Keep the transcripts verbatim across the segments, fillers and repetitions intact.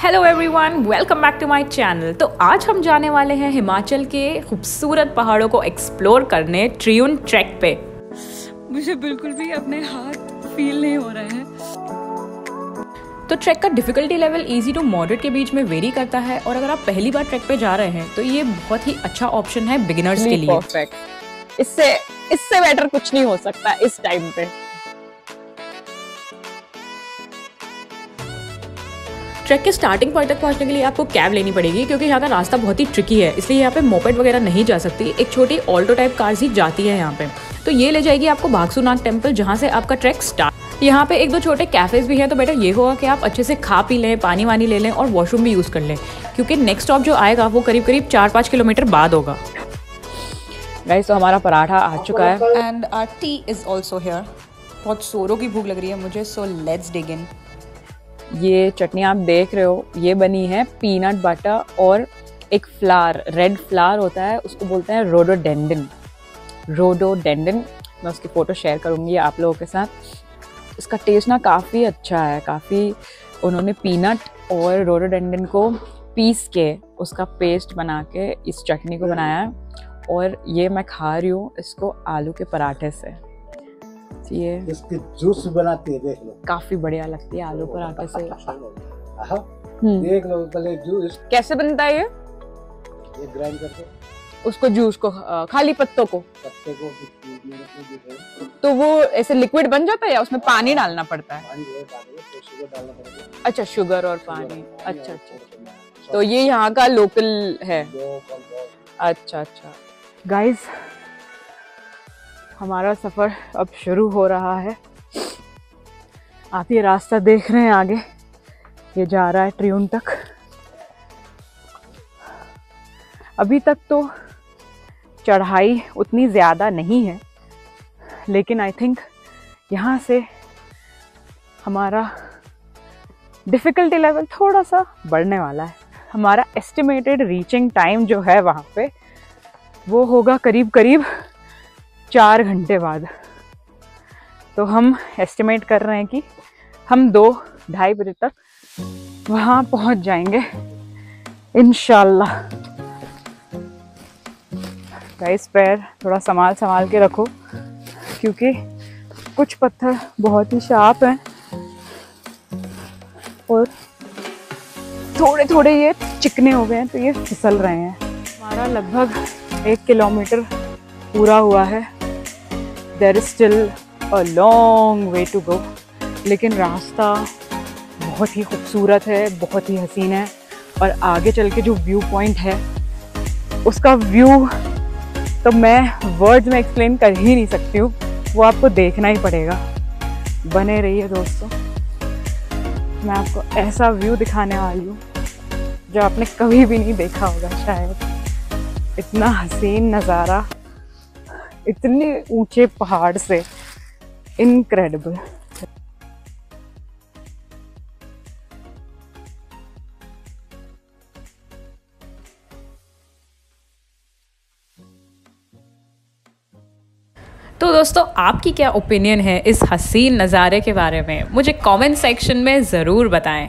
Hello everyone, welcome back to my channel. तो आज हम जाने वाले हैं हिमाचल के खूबसूरत पहाड़ों को एक्सप्लोर करने ट्रियून ट्रैक पे। मुझे बिल्कुल भी अपने हाथ फील नहीं हो रहे हैं। तो ट्रैक का difficulty level easy to moderate के बीच में वेरी करता है और अगर आप पहली बार ट्रैक पे जा रहे हैं तो ये बहुत ही अच्छा ऑप्शन है बिगिनर्स के लिए। परफेक्ट, इससे इससे बेटर कुछ नहीं हो सकता इस टाइम पे। ट्रैक के स्टार्टिंग पॉइंट तक पहुंचने के लिए आपको कैब लेनी पड़ेगी क्योंकि यहाँ का रास्ता बहुत ही ट्रिकी है, इसलिए यहाँ पे मोपेड वगैरह नहीं जा सकती। एक छोटी ऑल्टो टाइप कार्स ही जाती है यहाँ पे। तो ये ले जाएगी आपको भागसुनाथ टेम्पल, जहाँ से आपका ट्रैक स्टार्ट। यहाँ पे एक दो छोटे कैफेज भी हैं, तो बेटर ये होगा कि आप अच्छे से खा पी लें, पानी वानी ले लें और वॉशरूम भी यूज़ कर लें क्योंकि नेक्स्ट स्टॉप जो आएगा वो करीब करीब चार पाँच किलोमीटर बाद होगा। गाइस, तो हमारा पराठा आ चुका है and our tea is also here. बहुत जोरों की भूख लग रही है मुझे, सो लेट्स डिग इन। ये चटनी आप देख रहे हो, ये बनी है पीनट बटर और एक फ्लावर, रेड फ्लावर होता है, उसको बोलते हैं रोडोडेंडन। रोडोडेंडन, मैं उसकी फ़ोटो शेयर करूँगी आप लोगों के साथ। इसका टेस्ट ना काफ़ी अच्छा है। काफ़ी उन्होंने पीनट और रोडोडेंडन को पीस के उसका पेस्ट बना के इस चटनी को बनाया है और ये मैं खा रही हूँ इसको आलू के पराठे से। ये इसके जूस बनाते हैं, देख लो काफी बढ़िया लगती है आलू पराठे से। देख लो पहले जूस कैसे बनता है। ये ये ग्राइंड करके उसको जूस को, खाली पत्तों को पत्ते को तो वो ऐसे लिक्विड बन जाता है या उसमें पानी डालना पड़ता है? अच्छा, शुगर और पानी। अच्छा अच्छा, तो ये यहाँ का लोकल है। अच्छा अच्छा। गाइस, हमारा सफ़र अब शुरू हो रहा है। आप ये रास्ता देख रहे हैं, आगे ये जा रहा है ट्रियून तक। अभी तक तो चढ़ाई उतनी ज़्यादा नहीं है लेकिन आई थिंक यहाँ से हमारा डिफ़िकल्टी लेवल थोड़ा सा बढ़ने वाला है। हमारा एस्टिमेटेड रीचिंग टाइम जो है वहाँ पे वो होगा करीब करीब चार घंटे बाद। तो हम एस्टिमेट कर रहे हैं कि हम दो ढाई बजे तक वहाँ पहुँच जाएंगे इंशाल्लाह। गाइस, पैर थोड़ा संभाल संभाल के रखो क्योंकि कुछ पत्थर बहुत ही शार्प हैं और थोड़े थोड़े ये चिकने हो गए हैं तो ये फिसल रहे हैं। हमारा लगभग एक किलोमीटर पूरा हुआ है। There is still a long way to go, लेकिन रास्ता बहुत ही खूबसूरत है, बहुत ही हसीन है और आगे चल के जो व्यू पॉइंट है उसका व्यू तो मैं वर्ड्स में एक्सप्लेन कर ही नहीं सकती हूँ, वो आपको देखना ही पड़ेगा। बने रहिए दोस्तों, मैं आपको ऐसा व्यू दिखाने वाली हूँ जो आपने कभी भी नहीं देखा होगा शायद। इतना हसीन नज़ारा इतने ऊंचे पहाड़ से, इनक्रेडिबल। तो दोस्तों, आपकी क्या ओपिनियन है इस हसीन नज़ारे के बारे में? मुझे कमेंट सेक्शन में ज़रूर बताएं।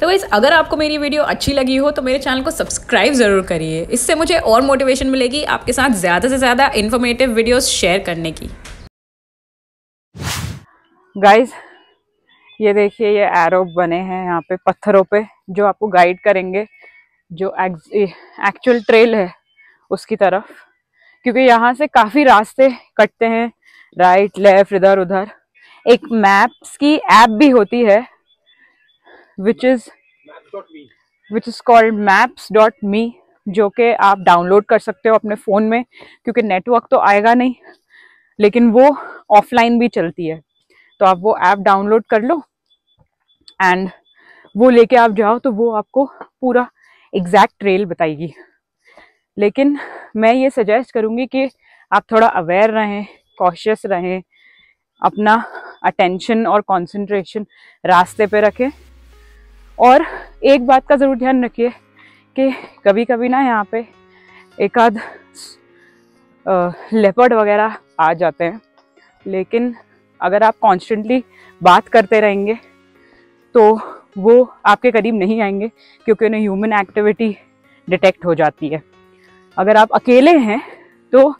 तो गाइस, अगर आपको मेरी वीडियो अच्छी लगी हो तो मेरे चैनल को सब्सक्राइब ज़रूर करिए। इससे मुझे और मोटिवेशन मिलेगी आपके साथ ज़्यादा से ज़्यादा इन्फॉर्मेटिव वीडियोस शेयर करने की। गाइस, ये देखिए, ये एरो बने हैं यहाँ पे पत्थरों पे जो आपको गाइड करेंगे जो एक्चुअल ट्रेल है उसकी तरफ, क्योंकि यहाँ से काफ़ी रास्ते कटते हैं राइट लेफ्ट इधर उधर। एक मैप्स की ऐप भी होती है which is which is called maps dot me, जो कि आप डाउनलोड कर सकते हो अपने फ़ोन में क्योंकि नेटवर्क तो आएगा नहीं, लेकिन वो ऑफलाइन भी चलती है। तो आप वो ऐप डाउनलोड कर लो एंड वो लेके आप जाओ तो वो आपको पूरा एग्जैक्ट ट्रेल बताएगी। लेकिन मैं ये सजेस्ट करूँगी कि आप थोड़ा अवेयर रहें, कॉशियस रहें, अपना अटेंशन और कॉन्सेंट्रेशन रास्ते पे रखें। और एक बात का ज़रूर ध्यान रखिए कि कभी कभी ना यहाँ पे एक आध लेपर्ड वगैरह आ जाते हैं, लेकिन अगर आप कॉन्स्टेंटली बात करते रहेंगे तो वो आपके करीब नहीं आएंगे क्योंकि उन्हें ह्यूमन एक्टिविटी डिटेक्ट हो जाती है। अगर आप अकेले हैं तो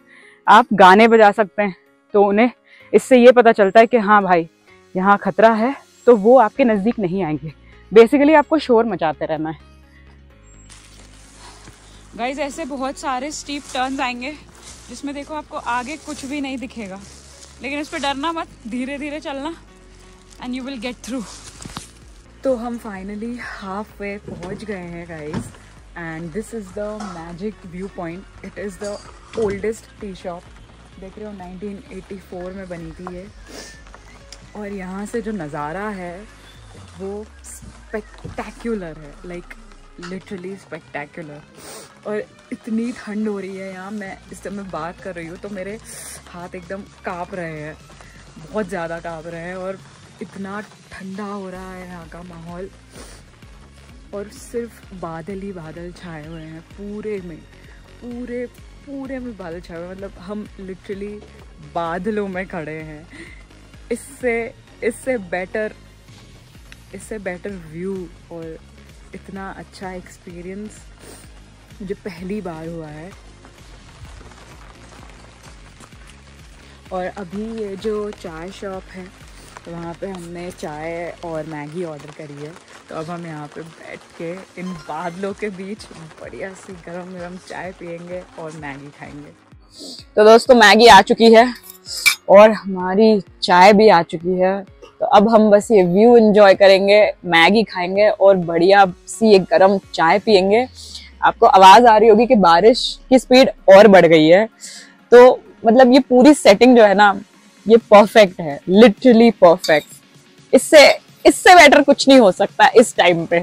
आप गाने बजा सकते हैं, तो उन्हें इससे ये पता चलता है कि हाँ भाई यहाँ खतरा है, तो वो आपके नज़दीक नहीं आएंगे। बेसिकली आपको शोर मचाते रहना है। गाइस ऐसे बहुत सारे स्टीप टर्न्स आएंगे जिसमें देखो आपको आगे कुछ भी नहीं दिखेगा, लेकिन इस पर डरना मत, धीरे धीरे चलना and you will get through. तो हम फाइनली हाफ वे पहुँच गए हैं guys, and this is the magic viewpoint. It is the oldest tea shop, देख रहे हो नाइनटीन एटी फोर में बनी थी ये, और यहाँ से जो नज़ारा है वो स्पेक्टैक्युलर है, लाइक लिटरली स्पेक्टैक्युलर। और इतनी ठंड हो रही है यहाँ, मैं इस जब मैं बात कर रही हूँ तो मेरे हाथ एकदम काँप रहे हैं, बहुत ज़्यादा काँप रहे हैं, और इतना ठंडा हो रहा है यहाँ का माहौल, और सिर्फ बादल ही बादल छाए हुए हैं पूरे में, पूरे पूरे में बादल छाए हुए, मतलब हम लिटरली बादलों में खड़े हैं। इससे इससे बेटर इससे बेटर व्यू और इतना अच्छा एक्सपीरियंस मुझे पहली बार हुआ है। और अभी ये जो चाय शॉप है वहाँ पे हमने चाय और मैगी ऑर्डर करी है, तो अब हम यहाँ पे बैठ के इन बादलों के बीच बढ़िया सी गरम गरम चाय पियेंगे और मैगी खाएंगे। तो दोस्तों मैगी आ चुकी है और हमारी चाय भी आ चुकी है, तो अब हम बस ये व्यू एंजॉय करेंगे, मैगी खाएंगे और बढ़िया सी एक गरम चाय पियेंगे। आपको आवाज़ आ रही होगी कि बारिश की स्पीड और बढ़ गई है, तो मतलब ये पूरी सेटिंग जो है ना ये परफेक्ट है, लिटरली परफेक्ट। इससे इससे बेटर कुछ नहीं हो सकता इस टाइम पे।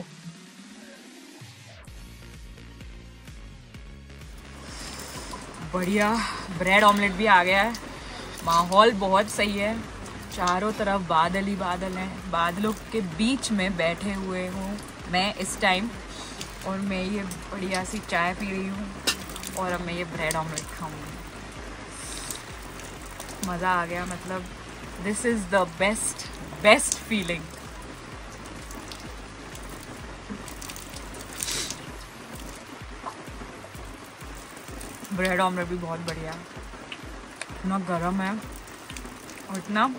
बढ़िया ब्रेड ऑमलेट भी आ गया है। माहौल बहुत सही है, चारों तरफ बादल ही बादल हैं, बादलों के बीच में बैठे हुए हूँ मैं इस टाइम, और मैं ये बढ़िया सी चाय पी रही हूँ और अब मैं ये ब्रेड ऑमलेट खाऊंगी। मज़ा आ गया, मतलब this is the best best feeling. Bread omelette भी बहुत बढ़िया, इतना गरम है और इतना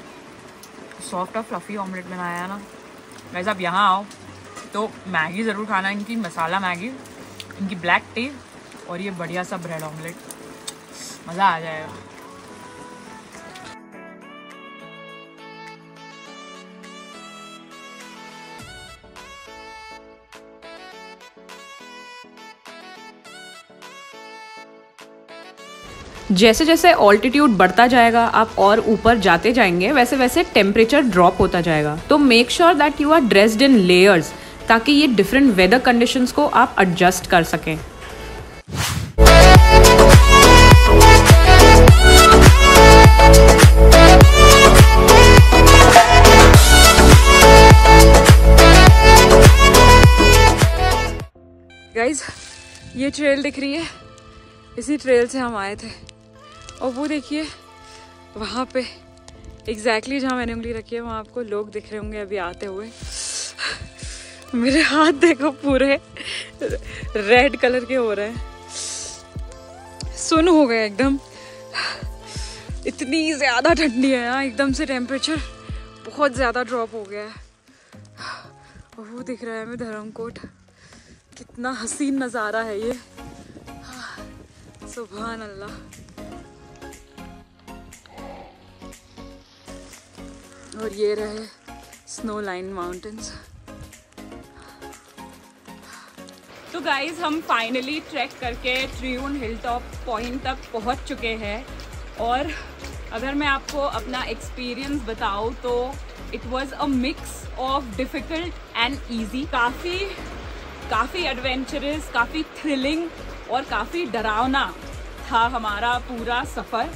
सॉफ्ट और फ्लफी ऑमलेट बनाया है ना। वैसे आप यहाँ आओ तो मैगी ज़रूर खाना, इनकी मसाला मैगी, इनकी ब्लैक टी और ये बढ़िया सा ब्रेड ऑमलेट, मज़ा आ जाएगा। जैसे जैसे ऑल्टीट्यूड बढ़ता जाएगा, आप और ऊपर जाते जाएंगे, वैसे वैसे टेम्परेचर ड्रॉप होता जाएगा। तो make sure that you are dressed in layers, ताकि ये डिफरेंट वेदर कंडीशंस को आप एडजस्ट कर सकें। गाइस ये ट्रेल दिख रही है, इसी ट्रेल से हम आए थे, और वो देखिए वहाँ पे एग्जैक्टली जहाँ मैंने उंगली रखी है वहाँ आपको लोग दिख रहे होंगे अभी आते हुए। मेरे हाथ देखो पूरे रेड कलर के हो रहे हैं, सुन हो गए एकदम, इतनी ज़्यादा ठंडी है यहाँ, एकदम से टेम्परेचर बहुत ज़्यादा ड्रॉप हो गया है। और वो दिख रहा है हमें धर्मकोट, कितना हसीन नज़ारा है ये, सुभान अल्लाह। और ये रहे स्नो लाइन माउंटेन्स। तो गाइज हम फाइनली ट्रैक करके त्रिउन हिल टॉप पॉइंट तक पहुंच चुके हैं, और अगर मैं आपको अपना एक्सपीरियंस बताऊँ तो it was a mix of difficult and easy. काफ़ी काफ़ी एडवेंचरस, काफ़ी थ्रिलिंग और काफ़ी डरावना था हमारा पूरा सफ़र।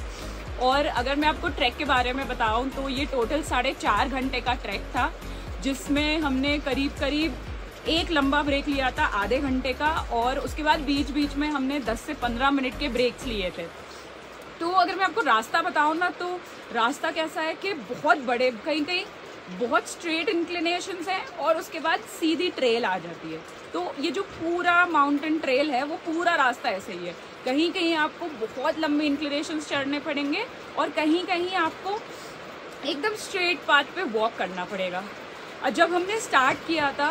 और अगर मैं आपको ट्रैक के बारे में बताऊं तो ये टोटल साढ़े चार घंटे का ट्रैक था, जिसमें हमने करीब करीब एक लंबा ब्रेक लिया था आधे घंटे का, और उसके बाद बीच बीच में हमने दस से पंद्रह मिनट के ब्रेक्स लिए थे। तो अगर मैं आपको रास्ता बताऊं ना, तो रास्ता कैसा है कि बहुत बड़े, कहीं कहीं बहुत स्ट्रेट इंक्लिनेशंस हैं और उसके बाद सीधी ट्रेल आ जाती है। तो ये जो पूरा माउंटेन ट्रेल है वो पूरा रास्ता ऐसे ही है, कहीं कहीं आपको बहुत लंबे इंक्लिनेशंस चढ़ने पड़ेंगे और कहीं कहीं आपको एकदम स्ट्रेट पाथ पे वॉक करना पड़ेगा। और जब हमने स्टार्ट किया था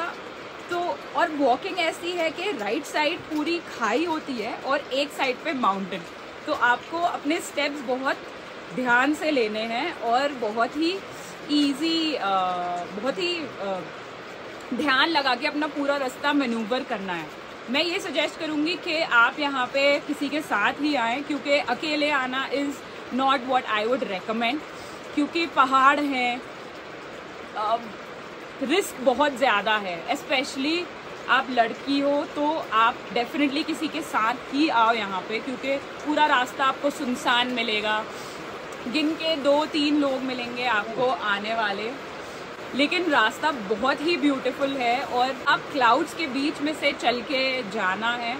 तो और वॉकिंग ऐसी है कि राइट साइड पूरी खाई होती है और एक साइड पे माउंटेन, तो आपको अपने स्टेप्स बहुत ध्यान से लेने हैं और बहुत ही ईजी बहुत ही आ, ध्यान लगा के अपना पूरा रास्ता मैनूवर करना है। मैं ये सजेस्ट करूँगी कि आप यहाँ पे किसी के साथ ही आएँ, क्योंकि अकेले आना is not what I would recommend, क्योंकि पहाड़ हैं, रिस्क बहुत ज़्यादा है। स्पेशली आप लड़की हो तो आप डेफिनेटली किसी के साथ ही आओ यहाँ पे, क्योंकि पूरा रास्ता आपको सुनसान मिलेगा, गिन के दो तीन लोग मिलेंगे आपको आने वाले, लेकिन रास्ता बहुत ही ब्यूटीफुल है और आप क्लाउड्स के बीच में से चल के जाना है।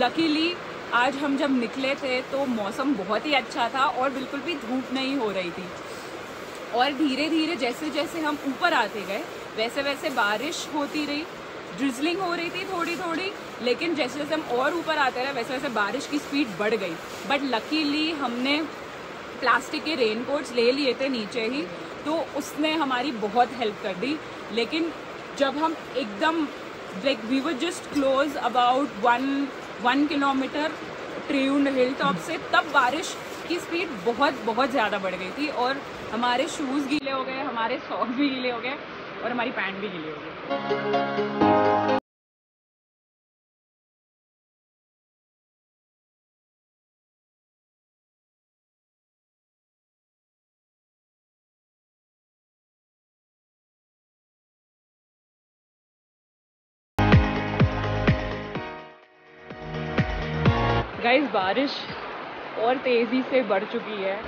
लकीली आज हम जब निकले थे तो मौसम बहुत ही अच्छा था और बिल्कुल भी धूप नहीं हो रही थी, और धीरे धीरे जैसे जैसे हम ऊपर आते गए वैसे वैसे बारिश होती रही, ड्रिजलिंग हो रही थी थोड़ी थोड़ी, लेकिन जैसे जैसे हम और ऊपर आते रहे वैसे वैसे बारिश की स्पीड बढ़ गई। बट लकीली हमने प्लास्टिक के रेनकोट्स ले लिए थे नीचे ही, तो उसने हमारी बहुत हेल्प कर दी। लेकिन जब हम एकदम like we were just close about one one kilometre Triund hill top से, तब बारिश की स्पीड बहुत बहुत ज़्यादा बढ़ गई थी और हमारे शूज़ गीले हो गए, हमारे सॉक्स भी गीले हो गए और हमारी पैंट भी गीली हो गई। गाइस, बारिश और तेज़ी से बढ़ चुकी है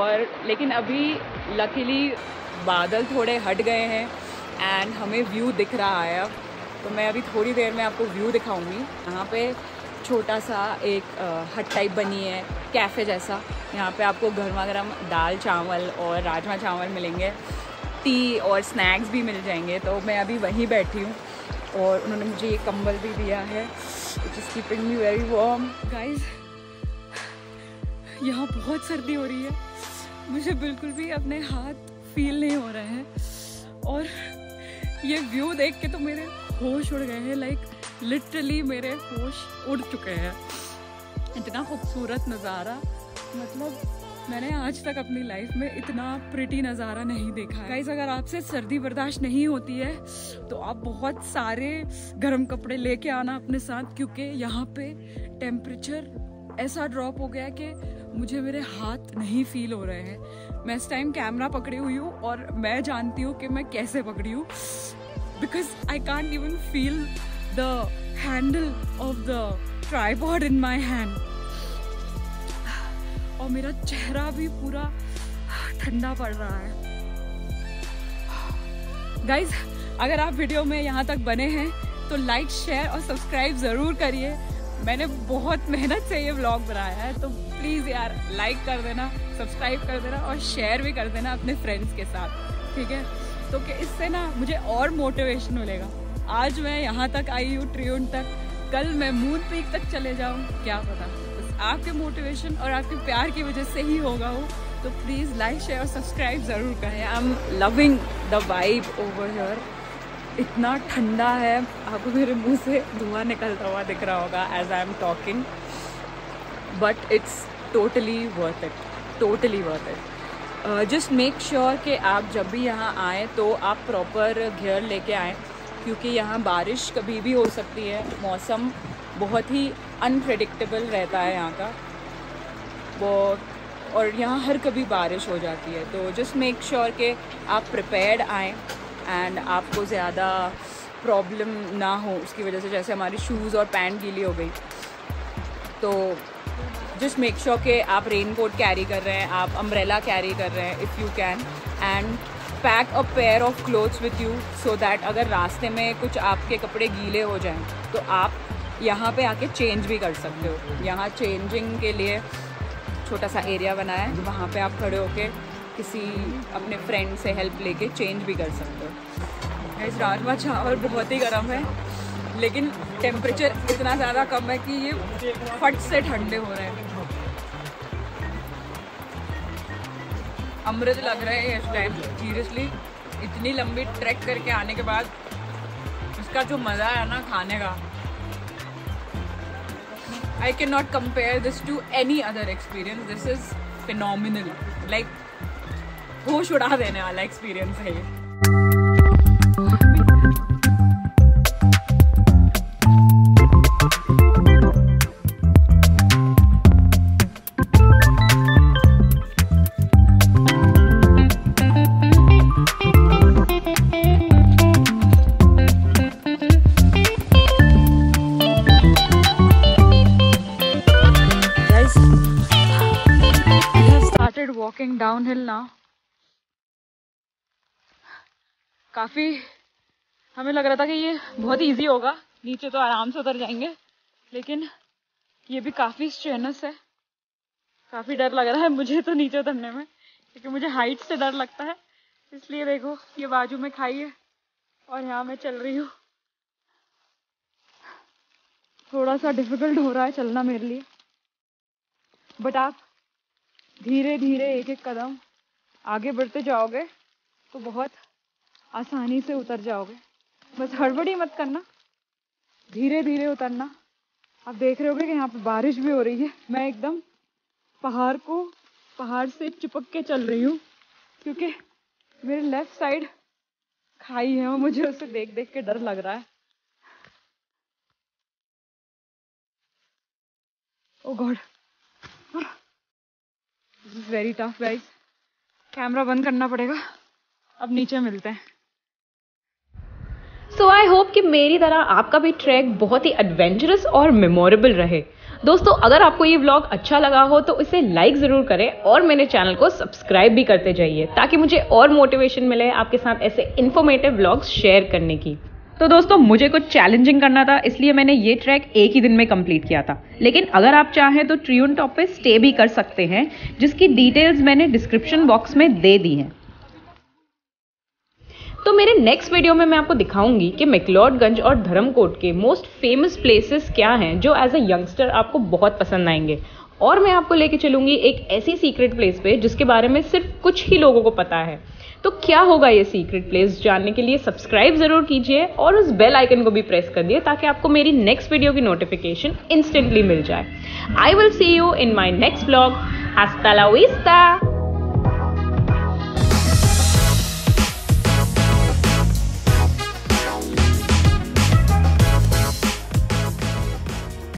और लेकिन अभी लकीली बादल थोड़े हट गए हैं एंड हमें व्यू दिख रहा है। अब तो मैं अभी थोड़ी देर में आपको व्यू दिखाऊंगी। यहाँ पे छोटा सा एक हट टाइप बनी है, कैफ़े जैसा। यहाँ पे आपको गर्मा गर्म दाल चावल और राजमा चावल मिलेंगे, टी और स्नैक्स भी मिल जाएंगे। तो मैं अभी वहीं बैठी हूँ और उन्होंने मुझे ये कंबल भी दिया है, which is keeping me very warm। Guys, यहाँ बहुत सर्दी हो रही है, मुझे बिल्कुल भी अपने हाथ फील नहीं हो रहे हैं और ये व्यू देख के तो मेरे होश उड़ गए हैं, लाइक लिटरली मेरे होश उड़ चुके हैं। इतना खूबसूरत नज़ारा, मतलब मैंने आज तक अपनी लाइफ में इतना प्रिटी नज़ारा नहीं देखा है। गाइस, अगर आपसे सर्दी बर्दाश्त नहीं होती है तो आप बहुत सारे गर्म कपड़े लेके आना अपने साथ, क्योंकि यहाँ पे टेम्परेचर ऐसा ड्रॉप हो गया है कि मुझे मेरे हाथ नहीं फील हो रहे हैं। मैं इस टाइम कैमरा पकड़ी हुई हूँ और मैं जानती हूँ कि मैं कैसे पकड़ी हूँ, because I can't even feel the handle of the tripod in my hand. और मेरा चेहरा भी पूरा ठंडा पड़ रहा है। गाइज, अगर आप वीडियो में यहाँ तक बने हैं तो लाइक शेयर और सब्सक्राइब ज़रूर करिए। मैंने बहुत मेहनत से ये व्लॉग बनाया है, तो प्लीज़ यार लाइक कर देना, सब्सक्राइब कर देना और शेयर भी कर देना अपने फ्रेंड्स के साथ, ठीक है? तो कि इससे ना मुझे और मोटिवेशन मिलेगा। आज मैं यहाँ तक आई हूँ, ट्रियून तक, कल मैं मून पीक तक चले जाऊँ, क्या पता। आपके मोटिवेशन और आपके प्यार की वजह से ही होगा हो, तो प्लीज़ लाइक शेयर और सब्सक्राइब ज़रूर करें। I am loving the vibe over here. इतना ठंडा है, आपको मेरे मुंह से धुआं निकलता हुआ दिख रहा होगा as I am talking, but it's totally worth it, totally worth it. Just make sure कि आप जब भी यहाँ आएँ तो आप प्रॉपर गियर लेके आएँ, क्योंकि यहाँ बारिश कभी भी हो सकती है। मौसम बहुत ही अनप्रेडिक्टेबल रहता है यहाँ का वो, और यहाँ हर कभी बारिश हो जाती है। तो जस्ट मेक श्योर कि आप प्रिपेयर्ड आएँ एंड आपको ज़्यादा प्रॉब्लम ना हो उसकी वजह से, जैसे हमारी शूज़ और पैंट गीली हो गई। तो जस्ट मेक श्योर कि आप रेन कोट कैरी कर रहे हैं, आप अम्ब्रेला कैरी कर रहे हैं if you can, and pack a pair of clothes with you so that अगर रास्ते में कुछ आपके कपड़े गीले हो जाएँ तो आप यहाँ पे आके चेंज भी कर सकते हो। यहाँ चेंजिंग के लिए छोटा सा एरिया बनाया है, वहाँ पे आप खड़े होके किसी अपने फ्रेंड से हेल्प लेके चेंज भी कर सकते हो। इस रात का चावल बहुत ही गर्म है, लेकिन टेम्परेचर इतना ज़्यादा कम है कि ये फट से ठंडे हो रहे हैं। अमृत लग रहे हैं इस टाइम सीरियसली। इतनी लंबी ट्रैक करके आने के बाद इसका जो मज़ा आया ना खाने का, I can not compare this to any other experience. This is phenomenal, like होश उड़ा देने वाला एक्सपीरियंस है ये। डाउनहिल ना काफी हमें लग रहा था कि ये बहुत इजी होगा, नीचे तो आराम से उतर जाएंगे, लेकिन ये भी काफी स्ट्रेनस है। काफी डर लग रहा है मुझे तो नीचे उतरने में, क्योंकि मुझे हाइट से डर लगता है। इसलिए देखो ये बाजू में खाई है और यहाँ मैं चल रही हूँ। थोड़ा सा डिफिकल्ट हो रहा है चलना मेरे लिए, बट आप धीरे धीरे एक एक कदम आगे बढ़ते जाओगे तो बहुत आसानी से उतर जाओगे। बस हड़बड़ी मत करना, धीरे धीरे उतरना। आप देख रहे होगे कि यहाँ पे बारिश भी हो रही है। मैं एकदम पहाड़ को पहाड़ से चिपक के चल रही हूँ, क्योंकि मेरे लेफ्ट साइड खाई है और मुझे उसे देख देख के डर लग रहा है। Oh God, very tough guys. Camera बंद करना पड़ेगा, अब नीचे मिलते हैं। सो आई होप कि मेरी तरह आपका भी ट्रैक बहुत ही एडवेंचरस और मेमोरेबल रहे। दोस्तों, अगर आपको ये व्लॉग अच्छा लगा हो तो इसे लाइक ज़रूर करें और मेरे चैनल को सब्सक्राइब भी करते जाइए, ताकि मुझे और मोटिवेशन मिले आपके साथ ऐसे इन्फॉर्मेटिव व्लॉग्स शेयर करने की। तो दोस्तों, मुझे कुछ चैलेंजिंग करना था, इसलिए मैंने ये ट्रैक एक ही दिन में कंप्लीट किया था। लेकिन अगर आप चाहें तो ट्रियून टॉप पे स्टे भी कर सकते हैं, जिसकी डिटेल्स मैंने डिस्क्रिप्शन बॉक्स में दे दी हैं। तो मेरे नेक्स्ट वीडियो में मैं आपको दिखाऊंगी कि मैक्लोडगंज और धरमकोट के मोस्ट फेमस प्लेसेस क्या हैं, जो एज अ यंगस्टर आपको बहुत पसंद आएंगे। और मैं आपको लेके चलूंगी एक ऐसी सीक्रेट प्लेस पे जिसके बारे में सिर्फ कुछ ही लोगों को पता है। तो क्या होगा ये सीक्रेट प्लेस, जानने के लिए सब्सक्राइब ज़रूर कीजिए और उस बेल आइकन को भी प्रेस कर दिए, ताकि आपको मेरी नेक्स्ट वीडियो की नोटिफिकेशन इंस्टेंटली मिल जाए। I will see you in my next blog. हास्ता ला विस्ता।